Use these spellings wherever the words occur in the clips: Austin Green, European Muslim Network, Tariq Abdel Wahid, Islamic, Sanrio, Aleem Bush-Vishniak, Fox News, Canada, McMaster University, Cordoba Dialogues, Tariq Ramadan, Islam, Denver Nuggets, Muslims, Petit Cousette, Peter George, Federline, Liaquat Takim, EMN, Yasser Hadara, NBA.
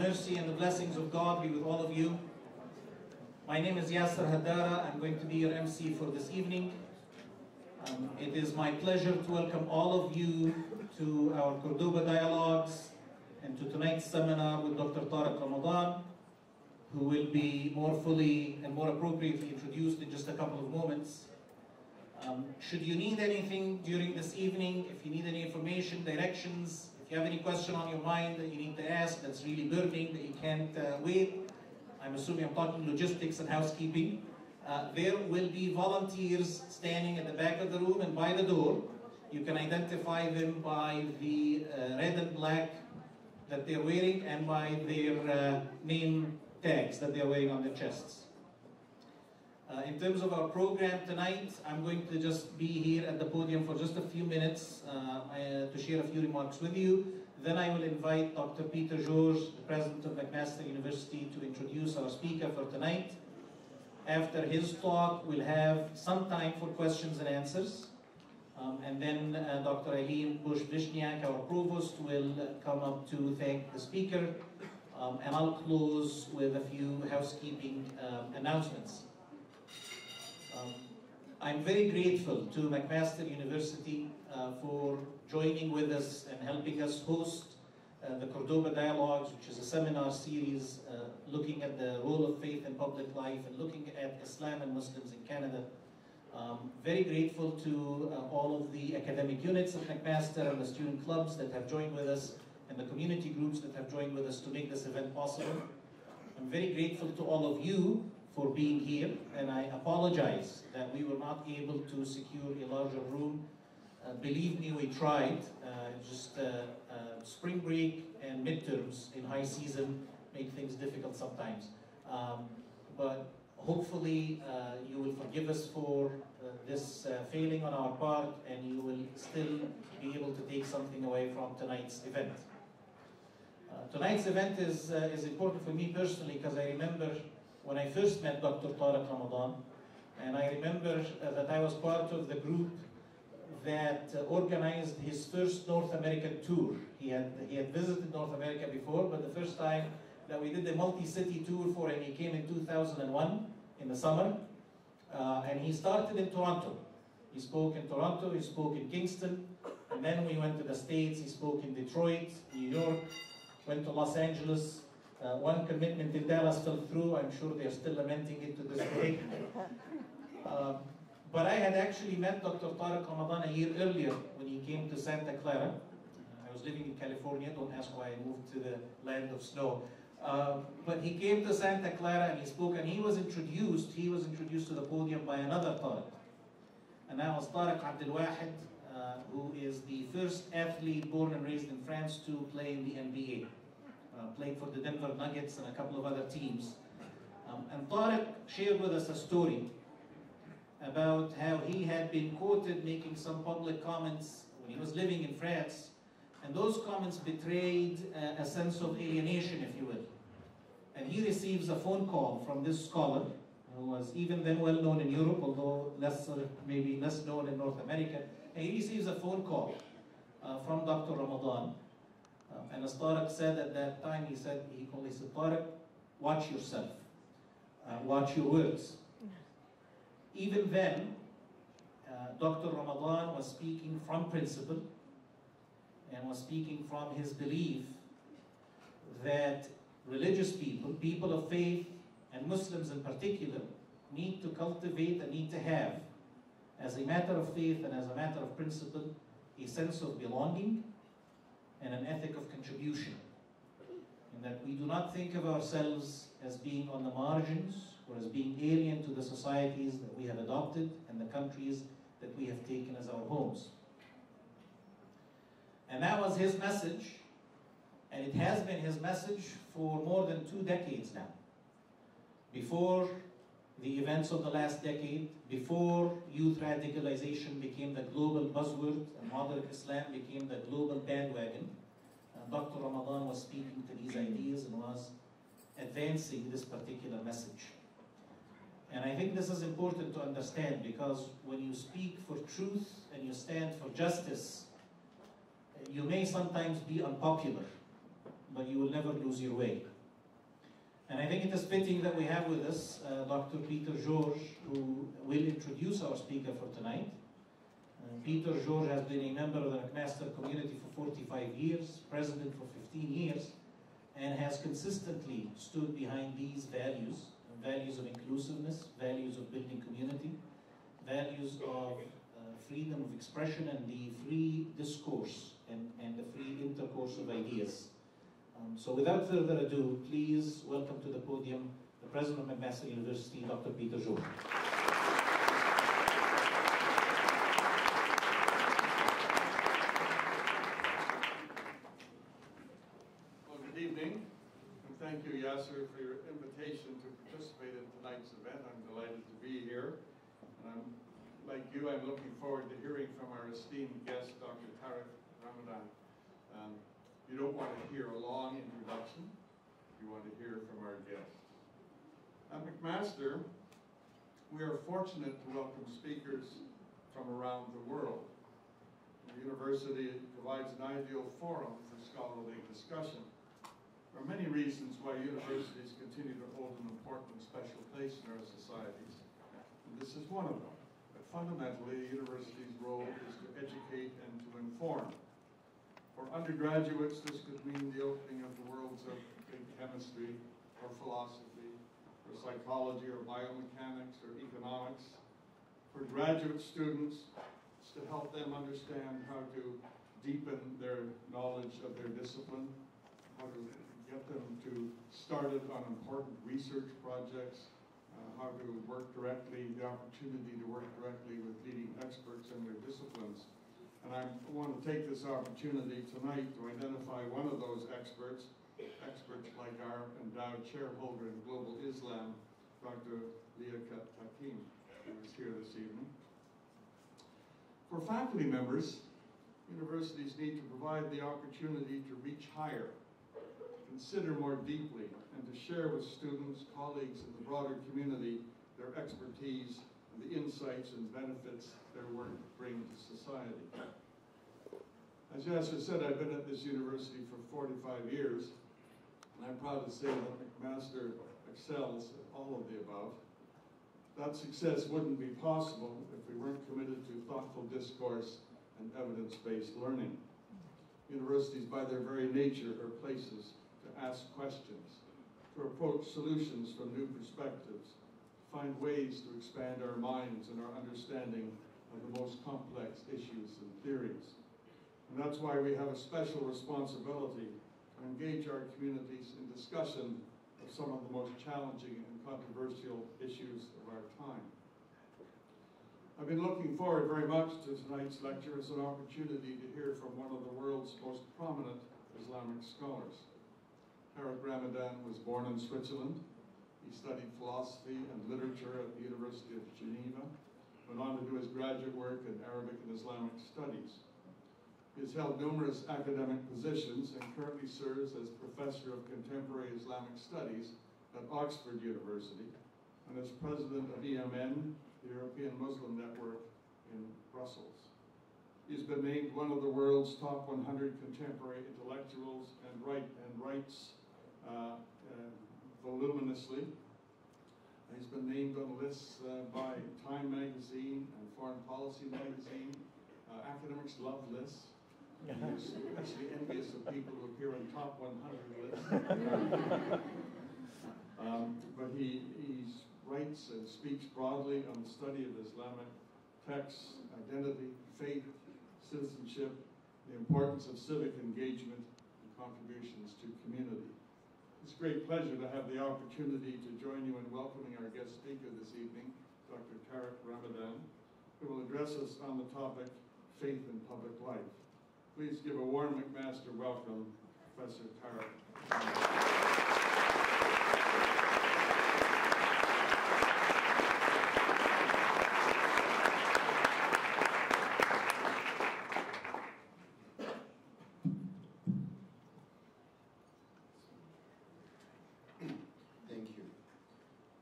mercy and the blessings of God be with all of you. My name is Yasser Hadara. I'm going to be your MC for this evening. It is my pleasure to welcome all of you to our Cordoba Dialogues and to tonight's seminar with Dr. Tariq Ramadan, who will be more fully and more appropriately introduced in just a couple of moments. Should you need anything during this evening, if you need any information, directions, if you have any question on your mind that you need to ask that's really burning, that you can't wait, I'm assuming I'm talking logistics and housekeeping, there will be volunteers standing at the back of the room and by the door. You can identify them by the red and black that they're wearing and by their name tags that they're wearing on their chests. In terms of our program tonight, I'm going to just be here at the podium for just a few minutes to share a few remarks with you. Then I will invite Dr. Peter George, the president of McMaster University, to introduce our speaker for tonight. After his talk, we'll have some time for questions and answers. And then Dr. Aleem Bush-Vishniak, our provost, will come up to thank the speaker. And I'll close with a few housekeeping announcements. I'm very grateful to McMaster University for joining with us and helping us host the Cordoba Dialogues, which is a seminar series looking at the role of faith in public life and looking at Islam and Muslims in Canada. Very grateful to all of the academic units of McMaster and the student clubs that have joined with us and the community groups that have joined with us to make this event possible. I'm very grateful to all of you for being here, and I apologize that we were not able to secure a larger room. Believe me, we tried. Spring break and midterms in high season make things difficult sometimes. But hopefully you will forgive us for this failing on our part, and you will still be able to take something away from tonight's event. Tonight's event is important for me personally because I remember when I first met Dr. Tariq Ramadan, and I remember that I was part of the group that organized his first North American tour. He had visited North America before, but the first time that we did the multi-city tour for him, he came in 2001 in the summer, and he started in Toronto. He spoke in Toronto, he spoke in Kingston, and then we went to the States. He spoke in Detroit, New York, went to Los Angeles. One commitment in Dallas fell through. I'm sure they're still lamenting it to this day. But I had actually met Dr. Tariq Ramadan a year earlier when he came to Santa Clara. I was living in California. Don't ask why I moved to the land of snow. But he came to Santa Clara and he spoke, and he was introduced to the podium by another Tariq. And that was Tariq Abdel Wahid, who is the first athlete born and raised in France to play in the NBA. Played for the Denver Nuggets and a couple of other teams. And Tariq shared with us a story about how he had been quoted making some public comments when he was living in France, and those comments betrayed a sense of alienation, if you will. And he receives a phone call from this scholar, who was even then well known in Europe, although maybe less known in North America. And he receives a phone call from Dr. Ramadan. And as Tariq said at that time, he called, Tariq, watch yourself, watch your words. Even then, Dr. Ramadan was speaking from principle and was speaking from his belief that religious people, people of faith, and Muslims in particular, need to cultivate and need to have, as a matter of faith and as a matter of principle, a sense of belonging and an ethic of contribution, in that we do not think of ourselves as being on the margins or as being alien to the societies that we have adopted and the countries that we have taken as our homes. And that was his message, and it has been his message for more than 2 decades now. Before the events of the last decade, before youth radicalization became the global buzzword and moderate Islam became the global bandwagon, Dr. Ramadan was speaking to these ideas and was advancing this particular message. And I think this is important to understand, because when you speak for truth and you stand for justice, you may sometimes be unpopular, but you will never lose your way. And I think it is fitting that we have with us Dr. Peter George, who will introduce our speaker for tonight. Peter George has been a member of the McMaster community for 45 years, president for 15 years, and has consistently stood behind these values, values of inclusiveness, values of building community, values of freedom of expression and the free discourse and the free intercourse of ideas. So without further ado, please welcome to the podium the president of McMaster University, Dr. Peter George. Well, good evening, and thank you, Yasser, for your invitation to participate in tonight's event. I'm delighted to be here, and I'm looking forward to hearing from our esteemed guest, Dr. Tariq Ramadan. You don't want to hear a long introduction. You want to hear from our guest. At McMaster, we are fortunate to welcome speakers from around the world. The university provides an ideal forum for scholarly discussion. There are many reasons why universities continue to hold an important and special place in our societies, and this is one of them. But fundamentally, the university's role is to educate and to inform. For undergraduates, this could mean the opening of the worlds of chemistry, or philosophy, or psychology, or biomechanics, or economics. For graduate students, it's to help them understand how to deepen their knowledge of their discipline, how to get them to start it on important research projects, how to work directly, the opportunity to work directly with leading experts in their disciplines. And I want to take this opportunity tonight to identify one of those experts, like our endowed shareholder in Global Islam, Dr. Liaquat Takim, who is here this evening. For faculty members, universities need to provide the opportunity to reach higher, consider more deeply, and to share with students, colleagues, and the broader community their expertise, and the insights and benefits their work brings to society. As Yasser said, I've been at this university for 45 years, and I'm proud to say that McMaster excels at all of the above. That success wouldn't be possible if we weren't committed to thoughtful discourse and evidence-based learning. Universities, by their very nature, are places to ask questions, to approach solutions from new perspectives, find ways to expand our minds and our understanding of the most complex issues and theories. And that's why we have a special responsibility to engage our communities in discussion of some of the most challenging and controversial issues of our time. I've been looking forward very much to tonight's lecture as an opportunity to hear from one of the world's most prominent Islamic scholars. Tariq Ramadan was born in Switzerland. He studied philosophy and literature at the University of Geneva, went on to do his graduate work in Arabic and Islamic studies. He has held numerous academic positions and currently serves as Professor of Contemporary Islamic Studies at Oxford University and as President of EMN, the European Muslim Network in Brussels. He's been named one of the world's top 100 contemporary intellectuals and writes voluminously. He's been named on lists by Time magazine and Foreign Policy magazine. Academics love lists. He's especially envious of people who appear on top 100 lists. But he writes and speaks broadly on the study of Islamic texts, identity, faith, citizenship, the importance of civic engagement, and contributions to community. It's a great pleasure to have the opportunity to join you in welcoming our guest speaker this evening, Dr. Tariq Ramadan, who will address us on the topic, Faith in Public Life. Please give a warm McMaster welcome, Professor Tariq Ramadan.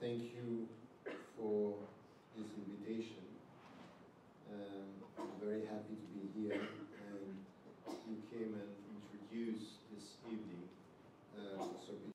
Thank you.